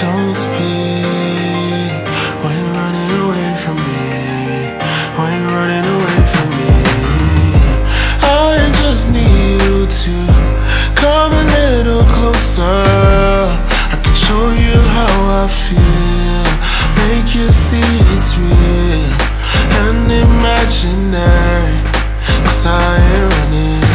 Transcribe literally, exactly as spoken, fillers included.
Don't speak. Why you running away from me? Why you running away from me? I just need you to come a little closer. I can show you how I feel, make you see it's real and imaginary, 'cause I ain't running.